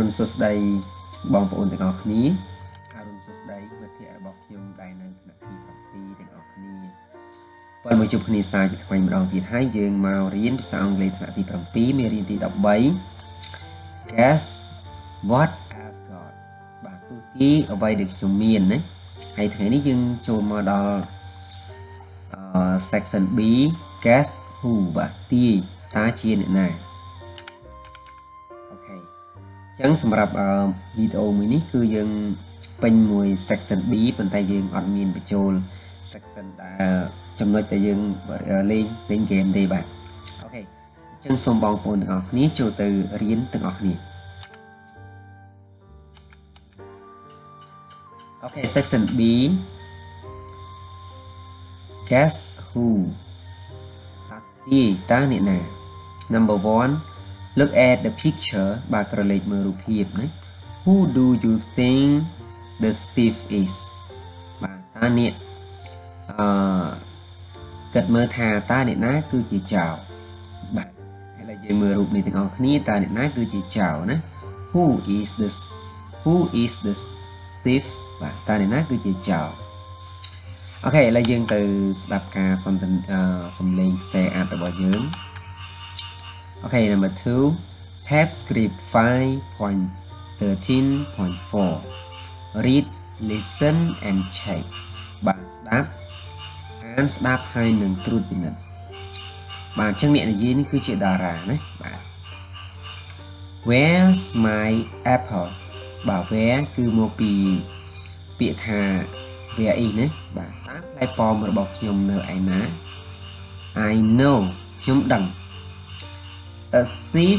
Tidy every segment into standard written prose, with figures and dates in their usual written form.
Guess what I've got. Bà tôi tí ở đây được dùng miền đấy. Hãy thấy ní dừng chôn mà đó section B guess who bà tí ta chia nữa này. Ok. Chẳng xong rạp video mới ní cứ dừng bên mùi section B bên tay dừng on miền bà chôn section đã châm nói tay dừng lên game đây bạn. Ok. Chẳng xong bóng bốn tầng ọc ní chô từ riêng tầng ọc ní. Okay, section B. Guess who? Number one, look at the picture. Who do you think the thief is? Who is the thief? Và ta để nát cứ chỉ chào. Ok, là dương từ slap ca xong tình xong lên xe ạt và bỏ dưỡng. Ok, number 2 TypeScript 5.13.4 Read, listen and check. Bạn start and start hai nâng truth bình. Bạn chân miệng là gì nó cứ chỉ đà ra đấy. Where's my apple? Bảo vé cứ một bì bị thà về ý đấy và tát lại po một bọc nhom nở ai ná. I know nhóm đằng a thief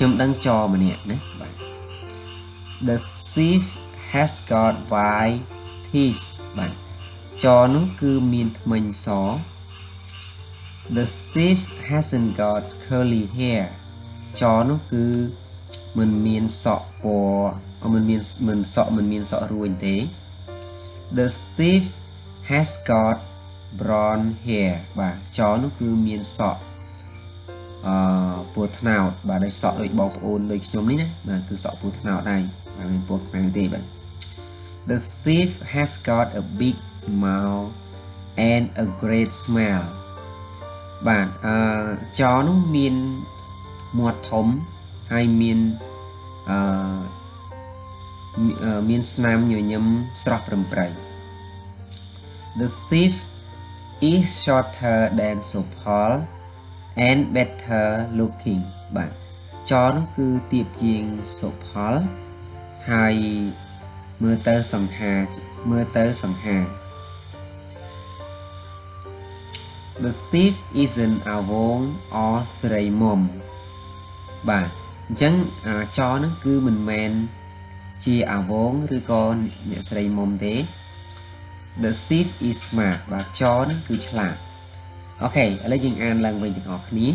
nhóm đằng cho mà nè đấy và the thief has got by this bạn cho nó cứ miền mình xó. The thief hasn't got curly hair cho nó cứ mình miền sọ của mình sọ ruồi thế. The thief has got brown hair và chó nó cứ miền sọ bột nào và đây sọ đôi bọc ôn đôi chôm đấy mà cứ sọ bột nào này và mình bột này thế bạn. The thief has got a big mouth and a great smile. Bạn chó nó miền muột thấm hay miền means nam nhiều nhâm srap rầm prey. The thief is shorter than so tall and better looking. Bạn cho nó cứ tiệp chiên so tall hay mưa tơ sầm hà. The thief isn't avon or stray mom. Bạn chẳng cho nó cứ mình men chi à vốn rư con nè srei mom thế. The thief is smart và cho nó cứ chla. Ok, ở đây dừng an lần về tiếng học ní.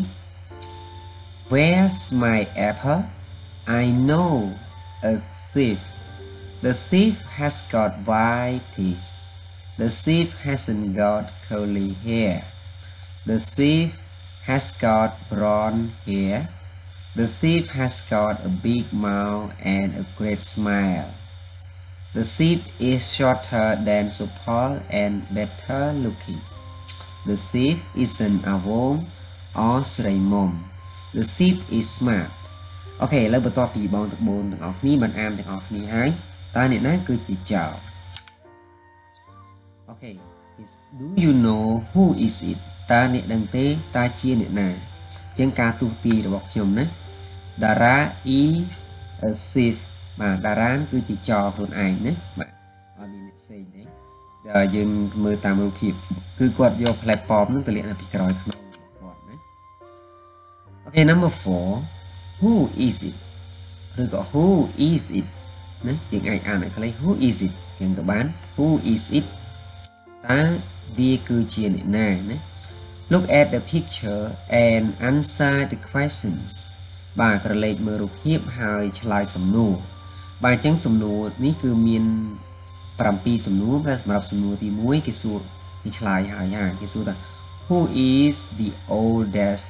Where's my apple? I know a thief. The thief has got white teeth. The thief hasn't got curly hair. The thief has got brown hair. The thief has got a big mouth and a great smile. The thief is shorter than so tall and better looking. The thief isn't a worm or stray mom. The thief is smart. Okay, lấy bật to pì bong tập 4 tầng ọc ní bàn am tầng ọc ní hái. Ta nè ná cứ chỉ chào. Okay, do you know who is it? Ta nè đăng tế ta chia nè nà. Chẳng ca tu tì rồi bọc nhầm ná. Dara is a thief. Mà Dara cứ chỉ cho luôn ai nữa. Mà mình đã xây đấy. Giờ dừng mơ tạm mưu phịp. Cứ quật vô platform nó tự liện là bị còi khăn. Ok, number 4 Who is it? Rồi gọi who is it? Nói chuyện ai ăn lại có lấy who is it? Chuyện các bạn who is it? Ta vi cư chia này này. Look at the picture and answer the questions. Bà trở lại mở rụp hiếp hai lại xâm nụ. Bà chẳng xâm nụ ní cư miên Prampi xâm nụ ra mà đọc xâm nụ thì muối cái xua. Thì lại hỏi hả cái xua ta Who is the oldest?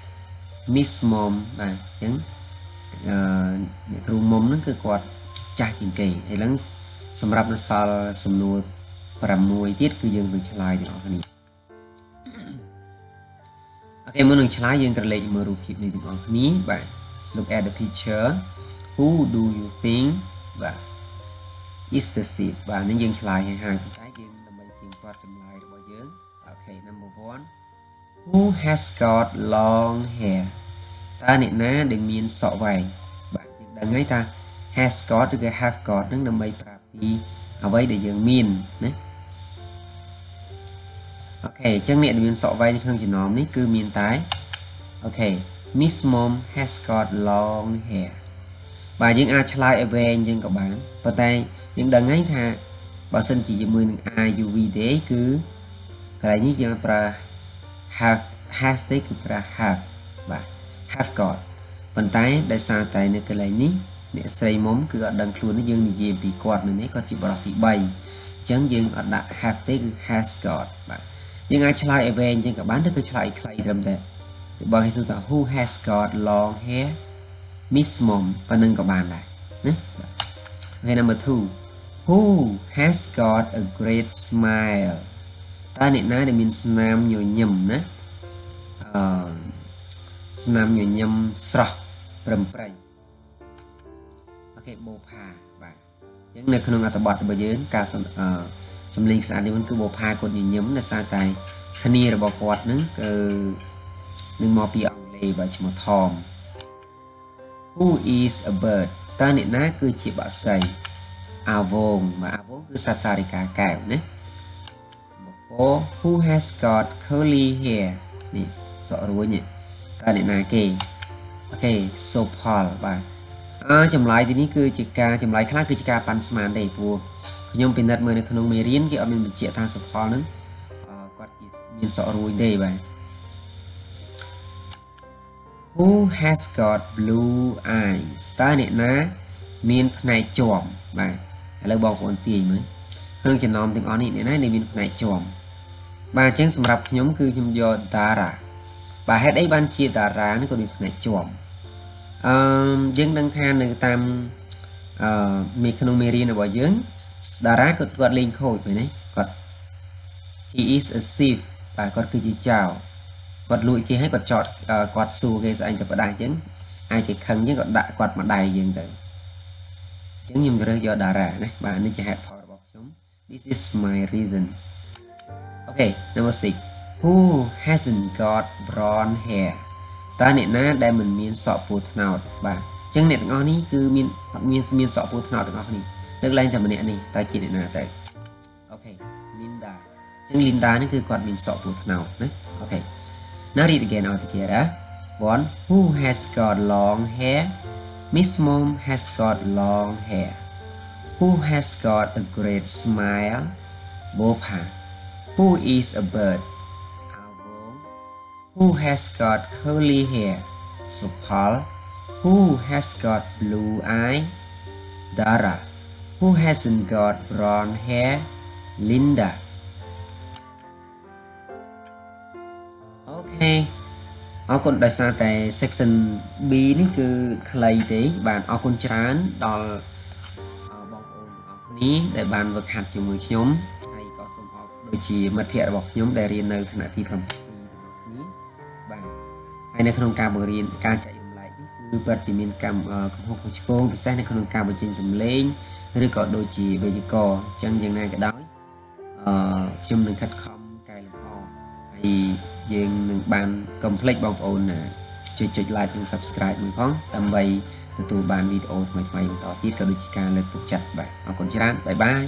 Miss Mom. Bà chẳng រូង មុំ ហ្នឹង គឺ គាត់ ចាស់ ជាង គេ ឥឡូវ សម្រាប់ នៅ សល់ សំណួរ 6 ទៀត គឺ យើង នឹង ឆ្លើយ ទាំង អស់ គ្នា Okay មុន នឹង ឆ្លើយ យើង ក្រឡេក មើល រូបភាព នេះ ទាំង អស់ គ្នា បាទ Look at the picture Who do you think បាទ is the thief បាទ នេះ យើង ឆ្លើយ ឲ្យ ហើយ តែ យើង ដើម្បី ជាង គាត់ ចម្លើយ របស់ យើង Okay number 1 Who has got long hair តើ អ្នក ណា ដែល មាន សក់ វែង បាទ យើង ដឹង ហើយ ថា has got ឬ have got នឹង ដើម្បី ប្រាប់ ពី អ្វី ដែល យើង មាន ណា Okay អញ្ចឹង អ្នក ដែល មាន សក់ វែង ក្នុង ចំណោម នេះ គឺ មាន តែ Okay Miss Mom has got long hair បាទ យើង អាច ឆ្លើយ ឲ្យ វែង យើង ក៏ បាន ប៉ុន្តែ យើង ដឹង ហើយ ថា បើ សិន ជា ជាមួយ នឹង RUV ទេ គឺ កន្លែង នេះ យើង ប្រើ have has ទេ គឺ ប្រើ have បាទ have got ប៉ុន្តែ ដោយសារ តែ នៅ កន្លែង នេះ អ្នក ស្រី មុំ គឺ អត់ ដឹង ខ្លួន ទេ យើង និយាយ ពី គាត់ នៅ នេះ គាត់ ជា បរិសទី 3 អញ្ចឹង យើង អត់ ដាក់ have ទេ គឺ has got បាទ យើង អាច ឆ្លើយ ឲ្យ វែង អញ្ចឹង ក៏ បាន ឬ ក៏ ឆ្លើយ ខ្លី ត្រឹម តែ បើ គេ សួរ ថា who has got long hair Miss Mom ប៉ុណ្ណឹង ក៏ បាន ដែរ ណា Okay number 2 Who has got a great smile តើ អ្នក ណា ដែល មាន ស្នាម ញញឹម ណា ស្នាម ញញឹម ស្រស់ ប្រំប្រៃ Okay បោផា បាទ អញ្ចឹង នៅ ក្នុង អត្ថបទ របស់ យើង ការ សំលេង ស្អាត នេះ គឺ បោផា គាត់ ញញឹម ដោយសារ តែ គ្នា របស់ គាត់ ហ្នឹង គឺ នឹង មក ពី អង់គ្លេស បាទ ឈ្មោះ Tom Who is a bird តើ អ្នក ណា គឺជា បក្សី អាវង បាទ អាវង គឺ សត្វសារិកា កែវ ណា Oh, who has got curly hair? នេះ សក់រួញ តើ អ្នក ណា គេ Okay, so Paul បាទ ចម្លើយ ទី នេះ គឺជា ការ ចម្លើយ ខ្លះ គឺជា ការ ប៉ាន់ ស្មាន ទេ ព្រោះ ខ្ញុំ ពិនិត្យ មើល នៅ ក្នុង មេរៀន គេ អត់ មាន បញ្ជាក់ ថា so Paul ហ្នឹង គាត់ ជា មាន សក់រួញ ទេ បាទ Who has got blue eyes? តើ អ្នក ណា មាន ផ្នែក ជွំ បាទ ឥឡូវ បង ប្អូន ទាយ មើល ក្នុង ចំណោម ទាំង អស់ នេះ អ្នក ណា ដែល មាន ផ្នែក ជွំ បាទ អញ្ចឹង សម្រាប់ ខ្ញុំ គឺ ខ្ញុំ យក តារា បាទ ហេតុ អី បាន ជា តារា នេះ ក៏ មាន ផ្នែក ជွំ យើង ដឹង ថា នៅ តាម មាន ក្នុង មេរៀន របស់ យើង តារា គាត់ លេង ខូច មែន ទេ គាត់ He is a thief បាទ គាត់ គឺ ជា ចោរ គាត់ លួច គេ ហើយ គាត់ ចោត គាត់ ស៊ូ គេ ស្អែង ទៅ បដា អញ្ចឹង អាច គេ ខឹង អញ្ចឹង គាត់ ដាក់ គាត់ មួយ ដៃ យើង ទៅ អញ្ចឹង ខ្ញុំ រើស យក តារា ណា បាទ នេះ ជា ហេតុ ផល របស់ ខ្ញុំ This is my reason Okay, number 6. Who hasn't got brown hair? តើ អ្នក ណា ដែល មិន មាន សក់ពូថ្នោត បាទ អញ្ចឹង អ្នក ទាំង អស់ នេះ គឺ មាន អត់ មាន សក់ពូថ្នោត ទាំង អស់ គ្នា លើក ឡើង តែ ម្នាក់ នេះ តើ ជា អ្នក ណា ទៅ Okay, Linda អញ្ចឹង Linda នេះ គឺ គាត់ មាន សក់ពូថ្នោត ណា Okay. Now read again all together. 1. Who has got long hair? Miss Mom has got long hair. Who has got a great smile? Bopa Who is a bird? Owl. Who has got curly hair? Sopal. Who has got blue eye? Dara. Who hasn't got brown hair? Linda. Okay. អរគុណ ដោយសារ តែ section B នេះ គឺ ខ្លី ទេ បាទ អរគុណ ច្រើន ដល់ បងប្អូន អរគុណ ដែល បាន វឹកហាត់ ជាមួយ ខ្ញុំ ជាមិត្តភក្តិ របស់ ខ្ញុំ ដែល រៀន នៅ ថ្នាក់ ទី 7 របស់ នេះ បាទ ហើយ នៅ ក្នុង ការ បង្រៀន ការ ចែក ចម្លែក នេះ គឺ ពិត ជា មាន កម្ម កំហុស ឆ្គង ពិសេស នៅ ក្នុង ការ បញ្ចេញ សម្លេង ឬ ក៏ ដូច ជា វេយ្យាករណ៍ អញ្ចឹង យ៉ាង ណា ក៏ ដោយ ខ្ញុំ នឹង ខិតខំ កែ លម្អ ហើយ យើង នឹង បាន complex បង ប្អូន ជួយ ចុច like និង subscribe មួយ ផង ដើម្បី ទទួល បាន វីដេអូ ថ្មីៗ បន្ត ទៀត ក៏ ដូច ជា ការ លើក ទឹក ចិត្ត បាទ អរគុណ ច្រើន បាយបាយ